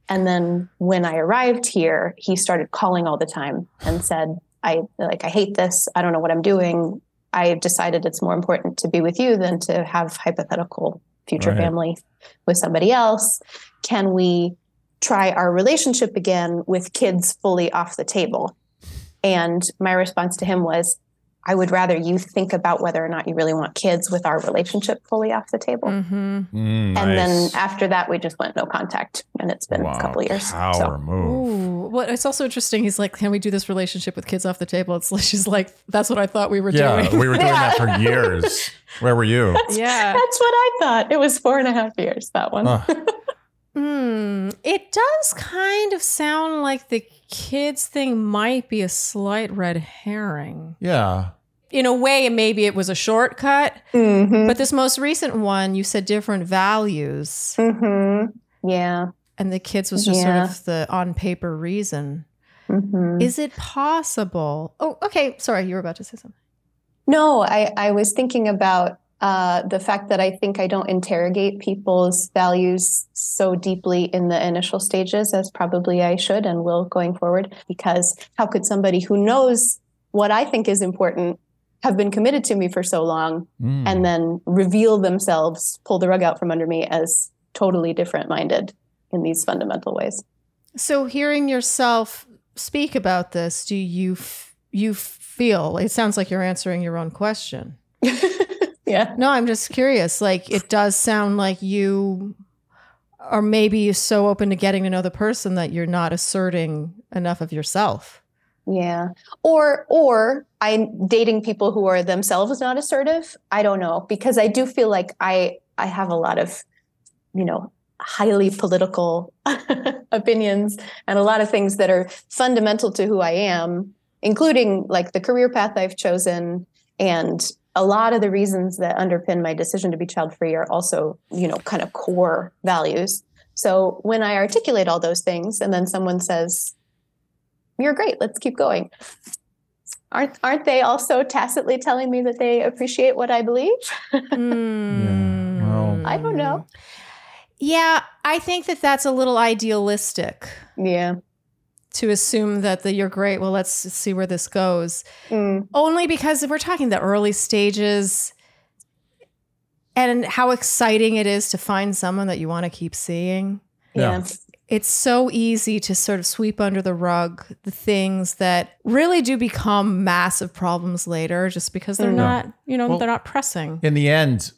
And then when I arrived here, he started calling all the time and said, I like, I hate this. I don't know what I'm doing. I've decided it's more important to be with you than to have hypothetical future right. family with somebody else. Can we try our relationship again with kids fully off the table? And my response to him was, I would rather you think about whether or not you really want kids with our relationship fully off the table. Mm-hmm. Mm, and nice. Then after that, we just went no contact. And it's been wow, a couple of years. Power so. Move. Ooh. Well, it's also interesting. He's like, can we do this relationship with kids off the table? It's she's like, that's what I thought we were yeah, doing. We were doing yeah. that for years. Where were you? That's, yeah. that's what I thought. It was four and a half years, that one. Uh. mm, it does kind of sound like the kids thing might be a slight red herring. Yeah. In a way, maybe it was a shortcut. Mm-hmm. But this most recent one, you said different values. Mm-hmm. Yeah. And the kids was just yeah. sort of the on paper reason. Mm-hmm. Is it possible? Oh, okay. Sorry, you were about to say something. No, I, I was thinking about uh, the fact that I think I don't interrogate people's values so deeply in the initial stages as probably I should and will going forward, because how could somebody who knows what I think is important have been committed to me for so long mm. and then reveal themselves, pull the rug out from under me as totally different minded in these fundamental ways. So hearing yourself speak about this, do you f you feel, it sounds like you're answering your own question. Yeah. No, I'm just curious. Like, it does sound like you are maybe so open to getting to know the person that you're not asserting enough of yourself. Yeah. Or, or I'm dating people who are themselves not assertive. I don't know, because I do feel like I, I have a lot of, you know, highly political opinions and a lot of things that are fundamental to who I am, including like the career path I've chosen. And a lot of the reasons that underpin my decision to be child-free are also, you know, kind of core values. So when I articulate all those things and then someone says, "You're great, let's keep going," Aren't, aren't they also tacitly telling me that they appreciate what I believe? Mm. Yeah. Well, I don't know. Yeah, I think that that's a little idealistic. Yeah. To assume that the, you're great, well, let's see where this goes. Mm. Only because if we're talking the early stages and how exciting it is to find someone that you want to keep seeing. Yeah. yeah. It's so easy to sort of sweep under the rug the things that really do become massive problems later, just because they're not, you know, well, they're not pressing. In the end,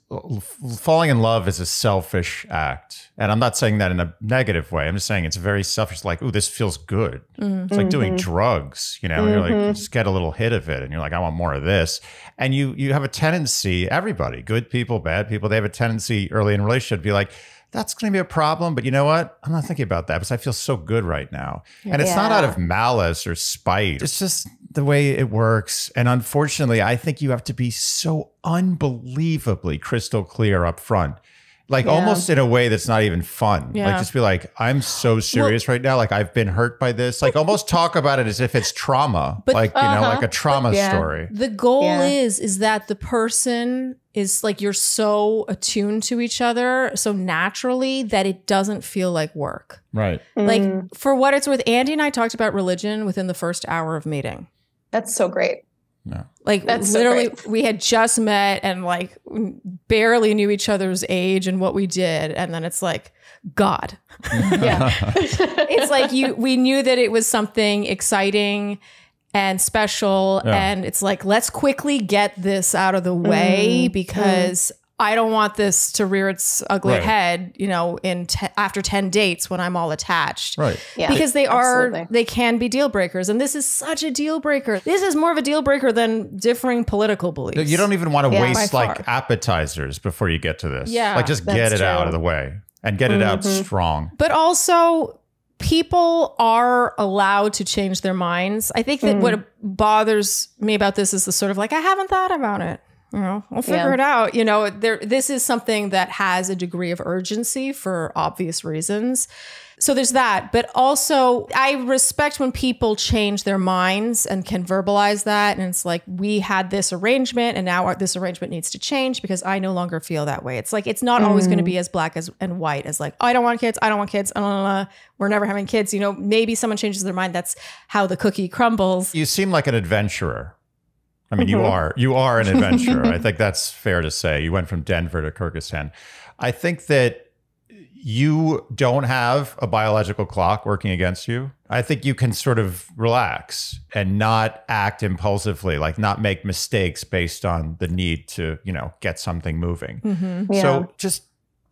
falling in love is a selfish act. And I'm not saying that in a negative way. I'm just saying it's very selfish. Like, ooh, this feels good. Mm-hmm. It's like doing drugs, you know, mm-hmm. you're like, you just get a little hit of it. And you're like, I want more of this. And you, you have a tendency, everybody, good people, bad people, they have a tendency early in a relationship to be like, that's going to be a problem, but you know what? I'm not thinking about that because I feel so good right now. And it's yeah. not out of malice or spite. It's just the way it works. And unfortunately, I think you have to be so unbelievably crystal clear up front, like yeah. almost in a way that's not even fun. Yeah. Like, just be like, I'm so serious well, right now. Like, I've been hurt by this. Like, almost talk about it as if it's trauma, but, like, you uh-huh. know, like a trauma yeah. story. The goal yeah. is, is that the person is like, you're so attuned to each other so naturally that it doesn't feel like work. Right. Mm. Like, for what it's worth, Andy and I talked about religion within the first hour of meeting. That's so great. No. Like, that's literally, so we had just met and like barely knew each other's age and what we did. And then it's like, God. Yeah. It's like you, we knew that it was something exciting and special. Yeah. And it's like, let's quickly get this out of the way mm. because mm. I don't want this to rear its ugly right. head, you know, in te after ten dates when I'm all attached. Right. Yeah. Because they are, absolutely. They can be deal breakers. And this is such a deal breaker. This is more of a deal breaker than differing political beliefs. You don't even want to yeah, waste like appetizers before you get to this. Yeah. Like, just get it true. out of the way and get mm-hmm. it out strong. But also, people are allowed to change their minds. I think that mm. what bothers me about this is the sort of like, I haven't thought about it. You know, we'll figure yeah. it out. You know, there, this is something that has a degree of urgency for obvious reasons. So there's that. But also, I respect when people change their minds and can verbalize that. And it's like, we had this arrangement and now our, this arrangement needs to change because I no longer feel that way. It's like, it's not mm. always going to be as black as and white as like, oh, I don't want kids. I don't want kids. I don't want to, we're never having kids. You know, maybe someone changes their mind. That's how the cookie crumbles. You seem like an adventurer. I mean, mm-hmm. you are you are an adventurer. I think that's fair to say. You went from Denver to Kyrgyzstan. I think that you don't have a biological clock working against you. I think you can sort of relax and not act impulsively, like not make mistakes based on the need to, you know, get something moving. Mm-hmm. yeah. So just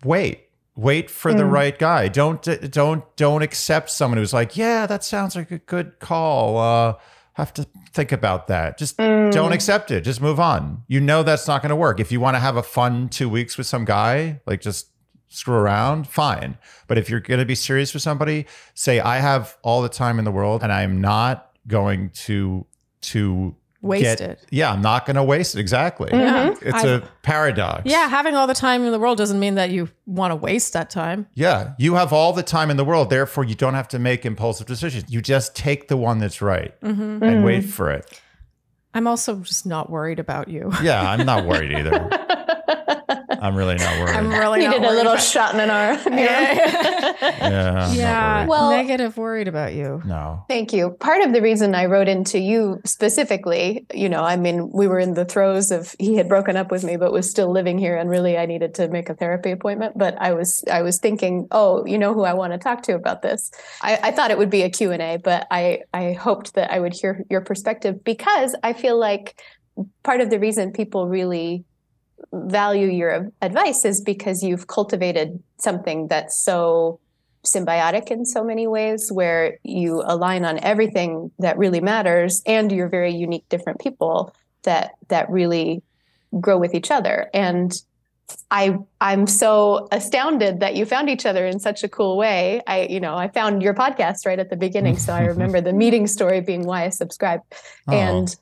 wait. Wait for mm. the right guy. Don't don't don't accept someone who's like, yeah, that sounds like a good call. Uh have to think about that. Just mm. don't accept it. Just move on. You know, that's not going to work. If you want to have a fun two weeks with some guy, like just screw around, fine. But if you're going to be serious with somebody, say, I have all the time in the world and I'm not going to, to waste get, it. Yeah. I'm not going to waste it. Exactly. Mm-hmm. It's I've, a paradox. Yeah. Having all the time in the world doesn't mean that you want to waste that time. Yeah. You have all the time in the world. Therefore, you don't have to make impulsive decisions. You just take the one that's right mm-hmm. and mm-hmm. wait for it. I'm also just not worried about you. Yeah, I'm not worried either. I'm really not worried. I'm really needed not worried a little shot in an arm. Yeah, yeah. yeah. Well, negative worried about you. No. Thank you. Part of the reason I wrote into you specifically, you know, I mean, we were in the throes of he had broken up with me, but was still living here, and really I needed to make a therapy appointment. But I was, I was thinking, oh, you know who I want to talk to about this. I, I thought it would be a Q and A, but I, I hoped that I would hear your perspective, because I feel like part of the reason people really value your advice is because you've cultivated something that's so symbiotic in so many ways, where you align on everything that really matters, and you're very unique, different people that that really grow with each other. And I I'm so astounded that you found each other in such a cool way. I you know I found your podcast right at the beginning, so I remember the meeting story being why I subscribed. Oh. And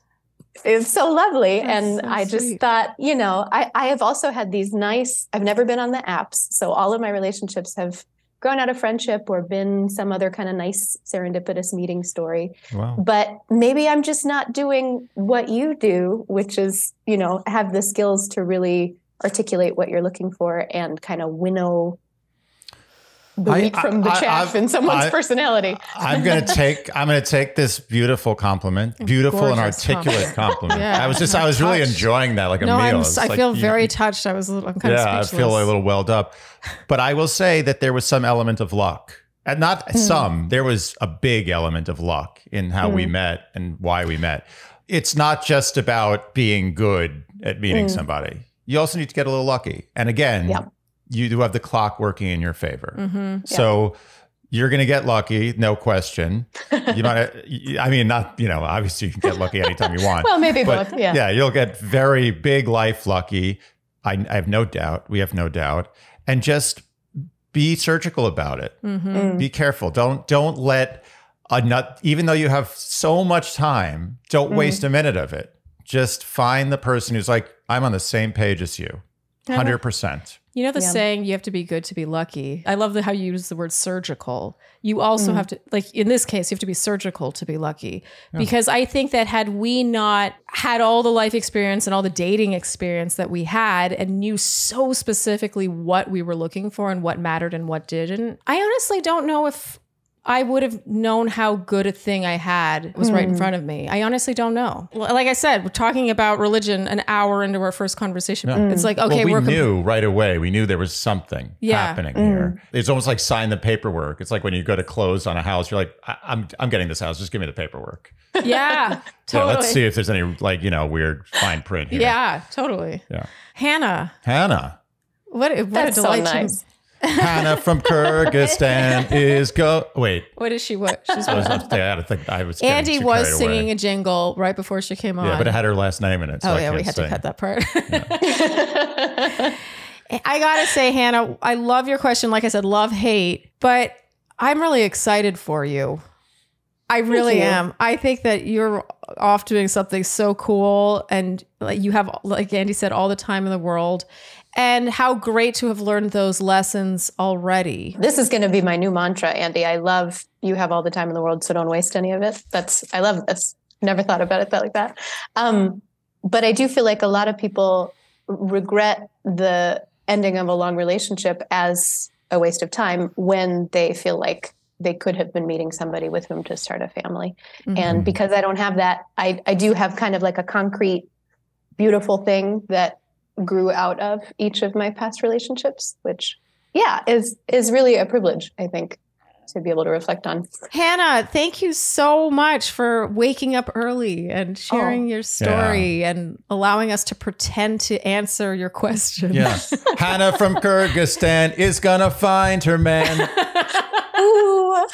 it's so lovely. That's and so I just sweet. Thought, you know, I, I have also had these nice, I've never been on the apps. So all of my relationships have grown out of friendship or been some other kind of nice serendipitous meeting story. Wow. But maybe I'm just not doing what you do, which is, you know, have the skills to really articulate what you're looking for and kind of winnow the wheat from the chaff in someone's I, personality. I'm going to take, I'm going to take this beautiful compliment, beautiful Gorgeous and articulate compliment. compliment. Yeah, I was just, I was touched. really enjoying that. Like a no, meal. I'm, I like, feel very know, touched. I was a little, I'm kind yeah, of speechless. I feel a little welled up, but I will say that there was some element of luck, and not mm. some, there was a big element of luck in how mm. we met and why we met. It's not just about being good at meeting mm. somebody. You also need to get a little lucky. And again, yeah. you do have the clock working in your favor. Mm-hmm. So yeah. you're going to get lucky, no question. You might, I mean, not, you know, obviously you can get lucky anytime you want. Well, maybe both, yeah. Yeah, you'll get very big life lucky. I, I have no doubt. We have no doubt. And just be surgical about it. Mm-hmm. Be careful. Don't, don't let a nut, even though you have so much time, don't mm-hmm. waste a minute of it. Just find the person who's like, I'm on the same page as you. one hundred percent. You know the yeah. saying, you have to be good to be lucky. I love the, how you use the word surgical. You also mm. have to, like in this case, you have to be surgical to be lucky. Yeah. Because I think that had we not had all the life experience and all the dating experience that we had and knew so specifically what we were looking for and what mattered and what didn't, I honestly don't know if I would have known how good a thing I had was mm. right in front of me. I honestly don't know. Like I said, we're talking about religion an hour into our first conversation. Yeah. It's like, okay, well, we we're- we knew right away. We knew there was something yeah. happening mm. here. It's almost like sign the paperwork. It's like when you go to close on a house, you're like, I I'm, I'm getting this house. Just give me the paperwork. Yeah, totally. Yeah, let's see if there's any like, you know, weird fine print here. Yeah, totally. Yeah. Hannah. Hannah. What, what That's a delightful. So nice. Hannah from Kyrgyzstan is go. Wait, what is she? What she's? I was not, I had to think. I was. Andy was singing away. a jingle right before she came on. Yeah, but it had her last name in it. So oh I yeah, we had sing. to cut that part. Yeah. I gotta say, Hannah, I love your question. Like I said, love hate, but I'm really excited for you. I really you. am. I think that you're off doing something so cool, and like you have, like Andy said, all the time in the world. And how great to have learned those lessons already. This is going to be my new mantra, Andy. I love you have all the time in the world, so don't waste any of it. That's, I love this. Never thought about it that like that. Um, but I do feel like a lot of people regret the ending of a long relationship as a waste of time when they feel like they could have been meeting somebody with whom to start a family. Mm-hmm. And because I don't have that, I, I do have kind of like a concrete, beautiful thing that grew out of each of my past relationships, which yeah is is really a privilege, I think, to be able to reflect on. Hannah, thank you so much for waking up early and sharing oh, your story yeah. and allowing us to pretend to answer your question. Yeah. Hannah from Kyrgyzstan is gonna find her man. Ooh.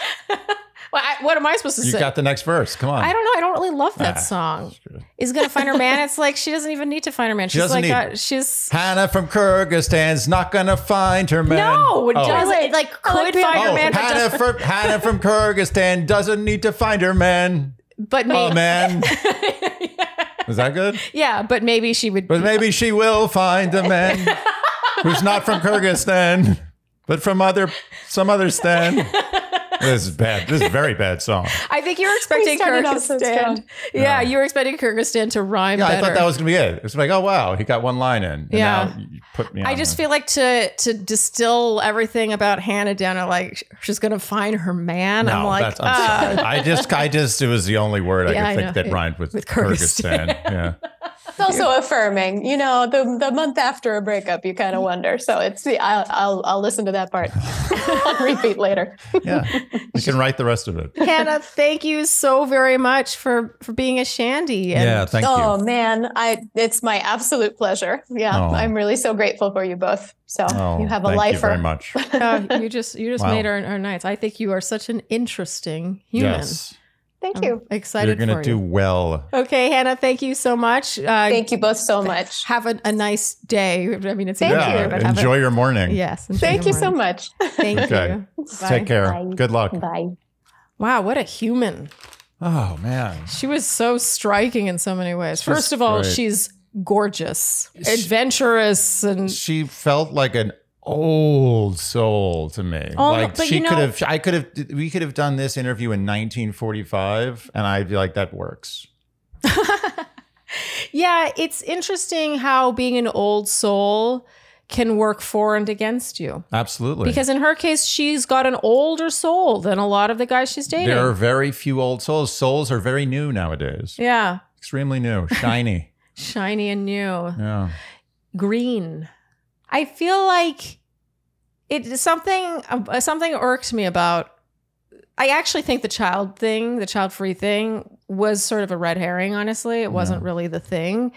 Well, I, what am I supposed to you say? You got the next verse. Come on. I don't know. I don't really love that ah, song. Is going to find her man. It's like she doesn't even need to find her man. She's she like, uh, she's. Hannah from Kyrgyzstan's not going to find her man. No, it oh. doesn't. Like, could oh, find oh, her man. Hannah, but from, Hannah from Kyrgyzstan doesn't need to find her man. But maybe. Oh, man. Is that good? Yeah, but maybe she would. But maybe she will find a man who's not from Kyrgyzstan, but from other some other stan. This is bad. This is a very bad song. I think you were expecting Kyrgyzstan. Yeah, no. You were expecting Kyrgyzstan to rhyme yeah, better. I thought that was going to be it. It's like, oh, wow, he got one line in. And yeah. Now you put me on I just this. feel like to to distill everything about Hannah down to like, she's going to find her man. No, I'm like, I'm uh. sorry. I just, I just, it was the only word yeah, I could I think know. that rhymed with, with Kyrgyzstan. Kyrgyzstan. Yeah. It's also yeah. affirming, you know, the the month after a breakup, you kind of wonder. So it's the, I'll, I'll, I'll listen to that part on repeat later. Yeah. You can write the rest of it. Hannah, thank you so very much for, for being a Shandy. And yeah, thank you. Oh man, I it's my absolute pleasure. Yeah, oh. I'm really so grateful for you both. So oh, you have a thank lifer. Thank you very much. Uh, you just, you just wow. made our, our nights. I think you are such an interesting human. Yes. Thank you. I'm excited for you. You're going to do well. Okay, Hannah, thank you so much. Uh, thank you both so much. Have a, a nice day. I mean, it's thank yeah, you. But enjoy a, your morning. Yes. Thank you morning. so much. Thank okay. you. Bye. Take care. Bye. Good luck. Bye. Wow, what a human. Oh, man. She was so striking in so many ways. She's First of all, great. she's gorgeous, she, adventurous. and She felt like an old soul to me. Oh, like she you know, could have, I could have, we could have done this interview in nineteen forty-five and I'd be like, that works. Yeah. It's interesting how being an old soul can work for and against you. Absolutely. Because in her case, she's got an older soul than a lot of the guys she's dating. There are very few old souls. Souls are very new nowadays. Yeah. Extremely new, shiny. Shiny and new. Yeah. Green. I feel like it something something irked me about. I actually think the child thing, the child free thing, was sort of a red herring. Honestly, it wasn't yeah. really the thing.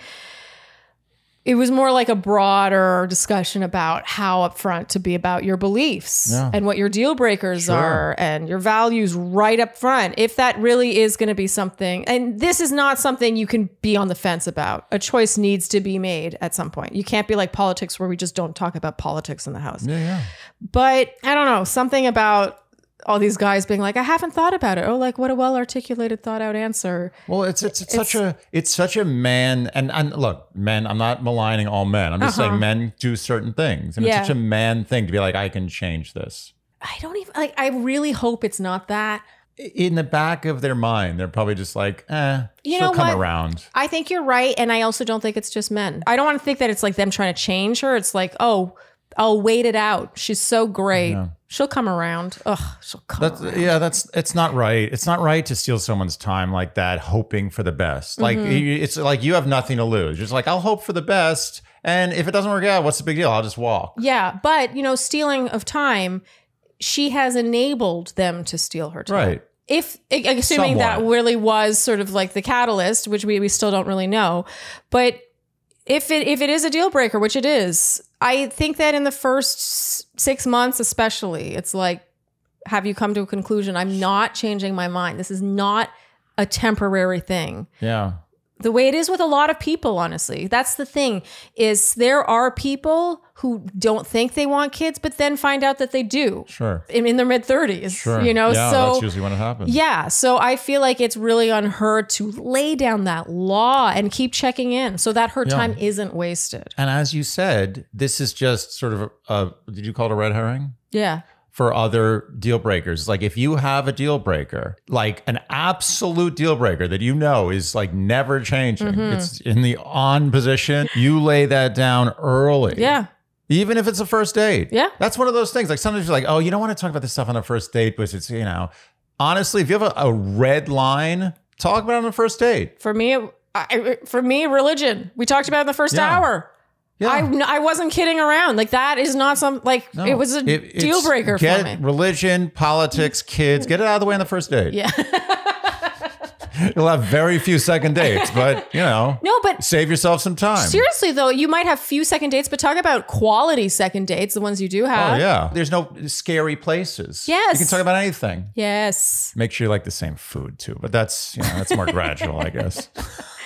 It was more like a broader discussion about how upfront to be about your beliefs yeah. and what your deal breakers sure. are and your values right up front. If that really is going to be something, and this is not something you can be on the fence about. A choice needs to be made at some point. You can't be like politics where we just don't talk about politics in the house. Yeah, yeah. But I don't know, something about all these guys being like, I haven't thought about it. Oh, like what a well-articulated, thought-out answer. Well, it's it's, it's it's such a it's such a man. And, and look, men. I'm not maligning all men. I'm just uh-huh. saying men do certain things, and yeah. it's such a man thing to be like, I can change this. I don't even like. I really hope it's not that. In the back of their mind, they're probably just like, eh, you she'll know come what? around. I think you're right, and I also don't think it's just men. I don't want to think that it's like them trying to change her. It's like, oh, I'll wait it out. She's so great. Yeah. She'll come around. Ugh, she'll come that's, around. Yeah, that's, it's not right. It's not right to steal someone's time like that, hoping for the best. Like, mm-hmm. it's like you have nothing to lose. You're just like, I'll hope for the best. And if it doesn't work out, what's the big deal? I'll just walk. Yeah, but, you know, stealing of time, she has enabled them to steal her time. Right. If assuming Somewhat. that really was sort of like the catalyst, which we, we still don't really know. But if it if it is a deal breaker, which it is, I think that in the first six months especially, it's like, have you come to a conclusion? I'm not changing my mind. This is not a temporary thing. Yeah. The way it is with a lot of people, honestly. That's the thing, is there are people who don't think they want kids, but then find out that they do. Sure. In, in their mid thirties, sure. you know? Yeah, so, that's usually when it happens. Yeah, so I feel like it's really on her to lay down that law and keep checking in so that her yeah. time isn't wasted. And as you said, this is just sort of, a, a, did you call it a red herring? Yeah. For other deal breakers. Like if you have a deal breaker, like an absolute deal breaker that you know is like never changing. Mm-hmm. It's in the on position. You lay that down early. Yeah. Even if it's a first date. Yeah. That's one of those things. Like sometimes you're like, oh, you don't want to talk about this stuff on a first date, but it's, you know, honestly, if you have a, a red line, talk about it on the first date. For me, I, for me, religion. We talked about it in the first yeah. hour. Yeah. I, I wasn't kidding around. Like that is not some, like no, it was a it, deal breaker get for me. Religion, politics, kids, get it out of the way on the first date. Yeah. You'll have very few second dates, but you know, no, but save yourself some time. Seriously though, you might have few second dates, but talk about quality second dates, the ones you do have. Oh yeah. There's no scary places. Yes. You can talk about anything. Yes. Make sure you like the same food too, but that's, you know, that's more gradual, I guess.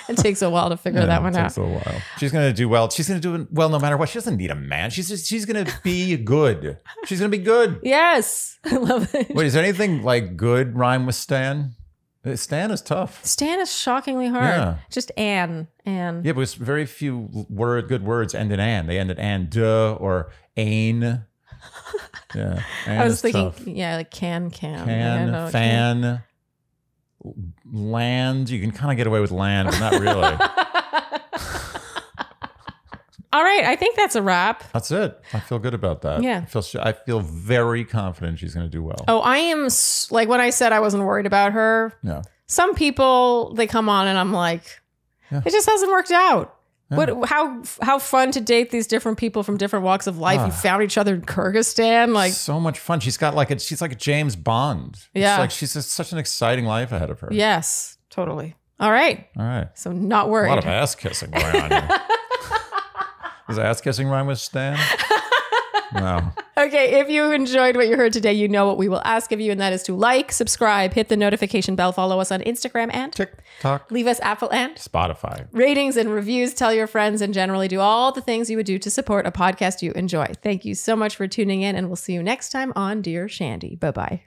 It takes a while to figure yeah, that one out. It takes out. a while. She's going to do well. She's going to do well no matter what. She doesn't need a man. She's just, she's going to be good. She's going to be good. Yes. I love it. Wait, is there anything like good rhyme with Stan? Stan is tough. Stan is shockingly hard. Yeah. Just Ann. Ann. Yeah, but it's very few word, good words end in Ann. They end in Ann, duh, or ain. Yeah. I was thinking, tough. yeah, like can, can. Can, yeah, fan, can. land. You can kind of get away with land, but not really. All right. I think that's a wrap. That's it. I feel good about that. Yeah. I feel, I feel very confident she's going to do well. Oh, I am. Like when I said I wasn't worried about her. Yeah. Some people, they come on and I'm like, yeah. it just hasn't worked out. Yeah. What? How how fun to date these different people from different walks of life. Ah. You found each other in Kyrgyzstan, like so much fun. She's got like a she's like a James Bond. Yeah, it's like she's just such an exciting life ahead of her. Yes, totally. All right, all right. So not worried. A lot of ass kissing going on here. Is ass kissing rhyme with Stan? No. Okay, if you enjoyed what you heard today, you know what we will ask of you, and that is to like, subscribe, hit the notification bell, follow us on Instagram and TikTok, leave us Apple and Spotify ratings and reviews, tell your friends, and generally do all the things you would do to support a podcast you enjoy. Thank you so much for tuning in, and we'll see you next time on Dear Shandy. Bye-bye.